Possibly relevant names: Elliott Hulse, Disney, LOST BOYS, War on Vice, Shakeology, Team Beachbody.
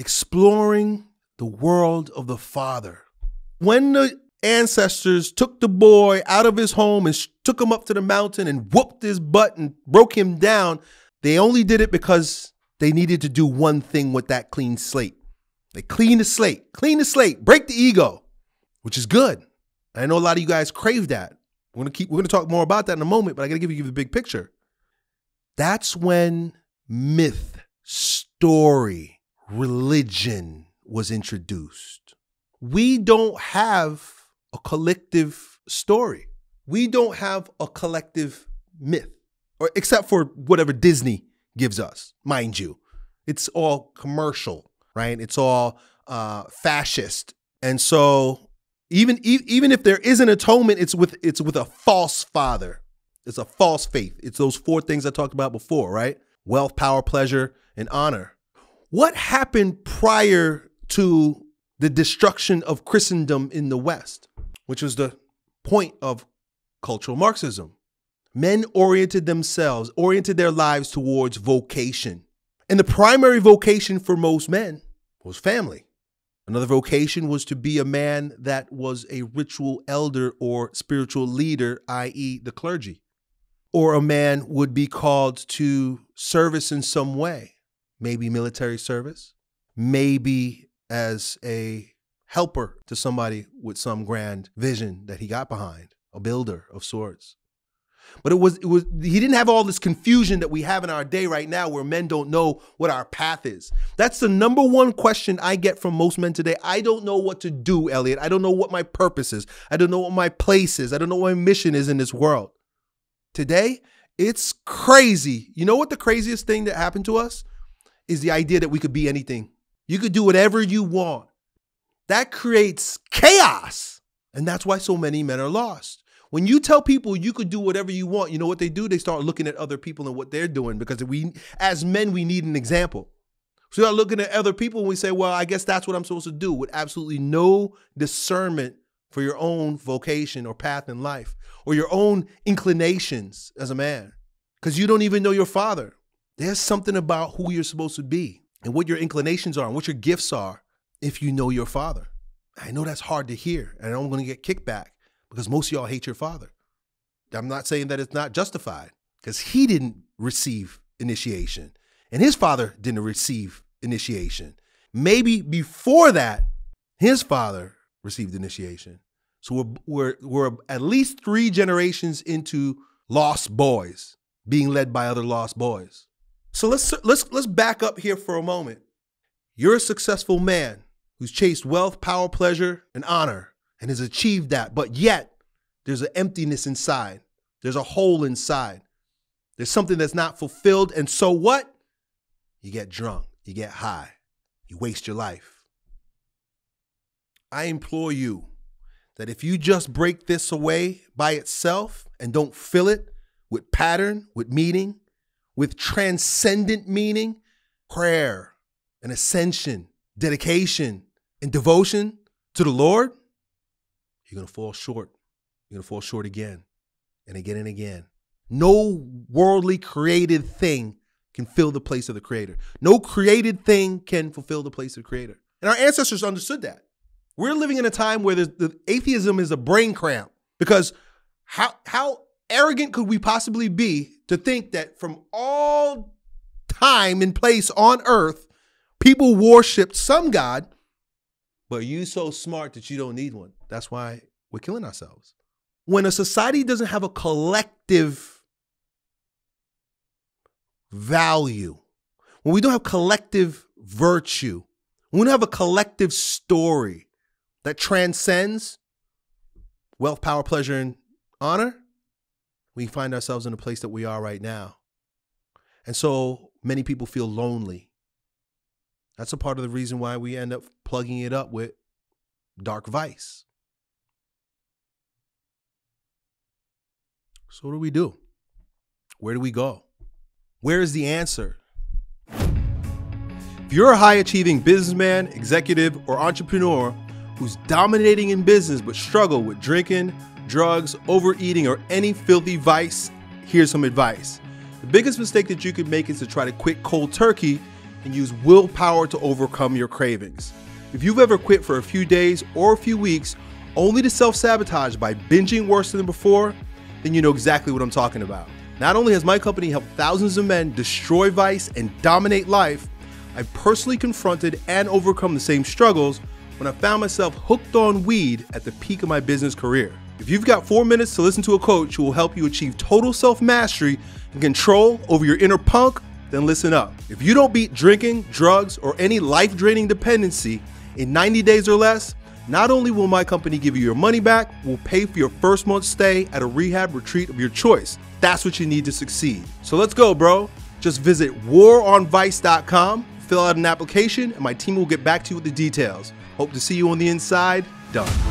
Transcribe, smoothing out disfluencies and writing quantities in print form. exploring the world of the father. When the ancestors took the boy out of his home and took him up to the mountain and whooped his butt and broke him down, they only did it because they needed to do one thing with that clean slate. They clean the slate, break the ego, which is good. I know a lot of you guys crave that. We're gonna talk more about that in a moment, but I gotta give you the big picture. That's when myth, story, religion was introduced. We don't have a collective story. We don't have a collective myth, or except for whatever Disney gives us, mind you. It's all commercial, right? It's all fascist. And so even if there is an atonement, it's with a false father. It's a false faith. It's those four things I talked about before, right? Wealth, power, pleasure, and honor. What happened prior to the destruction of Christendom in the West, which was the point of cultural Marxism? Men oriented their lives towards vocation. And the primary vocation for most men was family. Another vocation was to be a man that was a ritual elder or spiritual leader, i.e. the clergy. Or a man would be called to service in some way, maybe military service, maybe as a helper to somebody with some grand vision that he got behind, a builder of sorts. But he didn't have all this confusion that we have in our day right now where men don't know what our path is. That's the number one question I get from most men today. I don't know what to do, Elliott. I don't know what my purpose is. I don't know what my place is. I don't know what my mission is in this world. Today, it's crazy. You know what the craziest thing that happened to us is? The idea that we could be anything. You could do whatever you want. That creates chaos. And that's why so many men are lost. When you tell people you could do whatever you want, you know what they do? They start looking at other people and what they're doing, because as men, we need an example. So we start looking at other people and we say, well, I guess that's what I'm supposed to do, with absolutely no discernment for your own vocation or path in life, or your own inclinations as a man, because you don't even know your father. There's something about who you're supposed to be and what your inclinations are and what your gifts are if you know your father. I know that's hard to hear, and I'm gonna get kickback, because most of y'all hate your father. I'm not saying that it's not justified, because he didn't receive initiation and his father didn't receive initiation. Maybe before that, his father received initiation. So we're at least 3 generations into lost boys being led by other lost boys. So let's back up here for a moment. You're a successful man who's chased wealth, power, pleasure, and honor, and has achieved that, but yet there's an emptiness inside. There's a hole inside. There's something that's not fulfilled, and so what? You get drunk, you get high, you waste your life. I implore you that if you just break this away by itself and don't fill it with pattern, with meaning, with transcendent meaning, prayer and ascension, dedication and devotion to the Lord, you're gonna fall short. You're gonna fall short again and again and again. No worldly created thing can fill the place of the creator. No created thing can fulfill the place of the creator. And our ancestors understood that. We're living in a time where the atheism is a brain cramp, because how arrogant could we possibly be to think that from all time and place on earth, people worshipped some God, but you're so smart that you don't need one. That's why we're killing ourselves. When a society doesn't have a collective value, when we don't have collective virtue, when we don't have a collective story that transcends wealth, power, pleasure, and honor, we find ourselves in the place that we are right now. And so many people feel lonely. That's a part of the reason why we end up plugging it up with dark vice. So what do we do? Where do we go? Where is the answer? If you're a high-achieving businessman, executive, or entrepreneur who's dominating in business but struggle with drinking, drugs, overeating, or any filthy vice, here's some advice. The biggest mistake that you could make is to try to quit cold turkey and use willpower to overcome your cravings. If you've ever quit for a few days or a few weeks only to self-sabotage by binging worse than before, then you know exactly what I'm talking about. Not only has my company helped thousands of men destroy vice and dominate life, I've personally confronted and overcome the same struggles when I found myself hooked on weed at the peak of my business career. If you've got 4 minutes to listen to a coach who will help you achieve total self-mastery and control over your inner punk, then listen up. If you don't beat drinking, drugs, or any life-draining dependency in 90 days or less, not only will my company give you your money back, we'll pay for your first month's stay at a rehab retreat of your choice. That's what you need to succeed. So let's go, bro. Just visit waronvice.com, fill out an application, and my team will get back to you with the details. Hope to see you on the inside. Done.